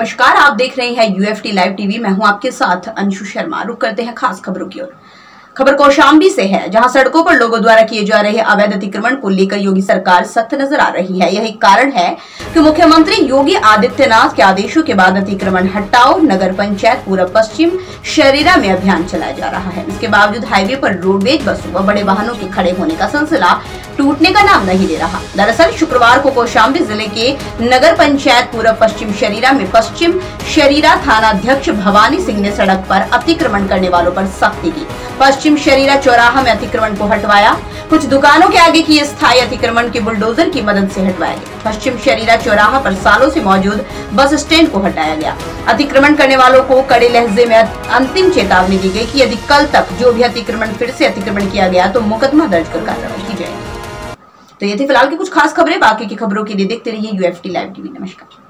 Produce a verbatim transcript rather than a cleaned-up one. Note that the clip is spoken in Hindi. नमस्कार, आप देख रहे हैं यूएफटी लाइव टीवी। मैं हूं आपके साथ अंशु शर्मा। रुक करते हैं खास खबरों की ओर। खबर कौशाम्बी से है, जहां सड़कों पर लोगों द्वारा किए जा रहे अवैध अतिक्रमण को लेकर योगी सरकार सख्त नजर आ रही है। यही कारण है कि मुख्यमंत्री योगी आदित्यनाथ के आदेशों के बाद अतिक्रमण हटाओ नगर पंचायत पूरा पश्चिम शरीरा में अभियान चलाया जा रहा है। इसके बावजूद हाईवे पर रोडवेज बसों व बड़े वाहनों के खड़े होने का सिलसिला टूटने का नाम नहीं ले रहा। दरअसल शुक्रवार को कौशाम्बी जिले के नगर पंचायत पूरा पश्चिम शरीरा में पश्चिम शरीरा थाना अध्यक्ष भवानी सिंह ने सड़क पर अतिक्रमण करने वालों पर सख्ती की। पश्चिम शरीरा चौराहा में अतिक्रमण को हटवाया, कुछ दुकानों के आगे की स्थायी अतिक्रमण के बुलडोजर की मदद से हटवाया गया। पश्चिम शरीरा चौराहा पर सालों से मौजूद बस स्टैंड को हटाया गया। अतिक्रमण करने वालों को कड़े लहजे में अंतिम चेतावनी दी गई कि यदि कल तक जो भी अतिक्रमण फिर से अतिक्रमण किया गया तो मुकदमा दर्ज कर कार्रवाई की जाएगी। तो ये थी फिलहाल की कुछ खास खबरें। बाकी की खबरों के लिए देखते रहिए यूएफटी लाइव टीवी। नमस्कार।